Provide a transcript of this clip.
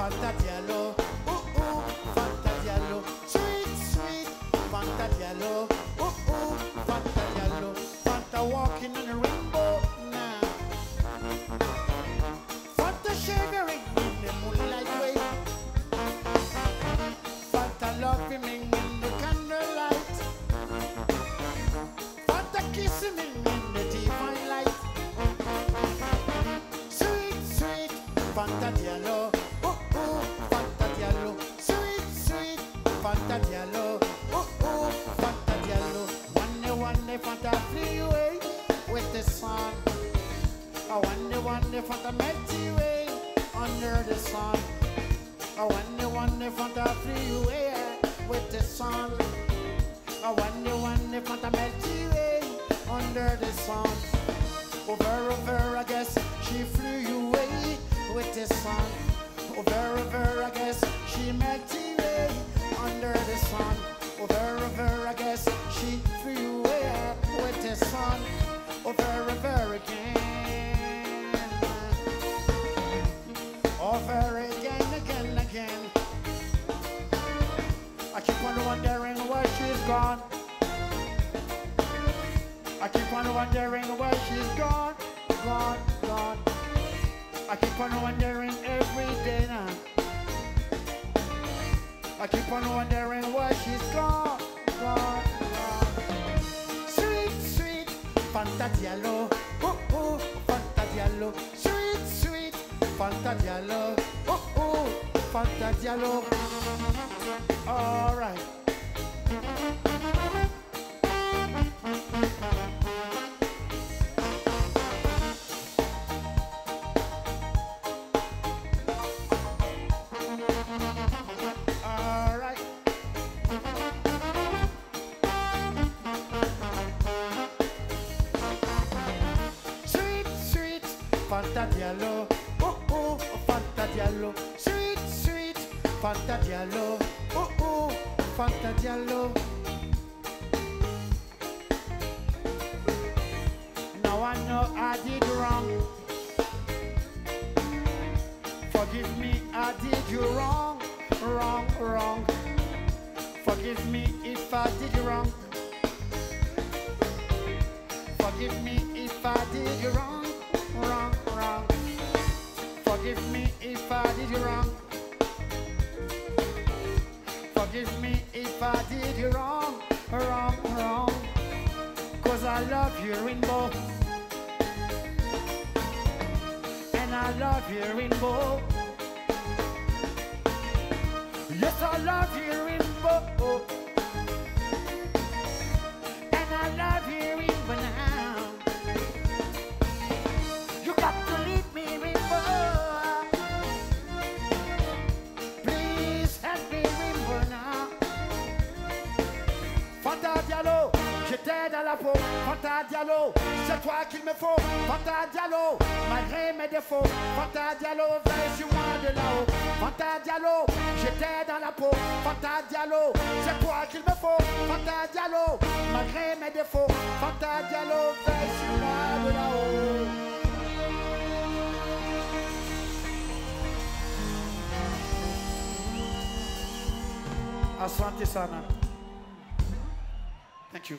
Fanta Diallo, ooh, Fanta Diallo. Sweet, sweet Fanta Diallo, ooh, Fanta Diallo. Fanta walking in a rainbow now. Fanta shivering in the moonlight way. Fanta loving in the candlelight. Fanta kissing in the divine light. Sweet, sweet Fanta Diallo. Fanta Diallo, oh, Fanta Diallo. One day, Fanta flee away with the sun. One day, Fanta melt away under the sun. One day, Fanta flee away with the sun. One day, Fanta melt away under the sun. Over, I guess she flew away with the sun. Over, I guess she melted away under the sun. Over, I guess she flew away with the sun. Over again. Over again. I keep on wondering where she's gone. I keep on wondering where she's gone, gone. I keep on wondering every day now. I keep on wondering where she's gone. Sweet, sweet Fanta Diallo, ooh, Fanta Diallo. Sweet, sweet Fanta Diallo, ooh, Fanta Diallo. All right. Fanta Diallo, oh, Fanta Diallo. Sweet, sweet Fanta Diallo, oh, Fanta Diallo. Now I know I did wrong. Forgive me, I did you wrong, wrong. Forgive me if I did you wrong. Forgive me if I did you wrong. Forgive me if I did you wrong. Forgive me if I did you wrong, Cause I love your rainbow. And I love your rainbow. Yes, I love your rainbow. And I love your rainbow now. You got to leave me rainbow. J'étais dans la peau, Fanta Diallo, c'est toi qu'il me faut, Fanta Diallo, malgré mes défauts, Fanta Diallo, veille sur moi de là-haut, Fanta Diallo, j'étais dans la peau, Fanta Diallo, c'est toi qu'il me faut, Fanta Diallo, malgré mes défauts, Fanta Diallo, veille sur moi de là-haut. Asante sana. Thank you.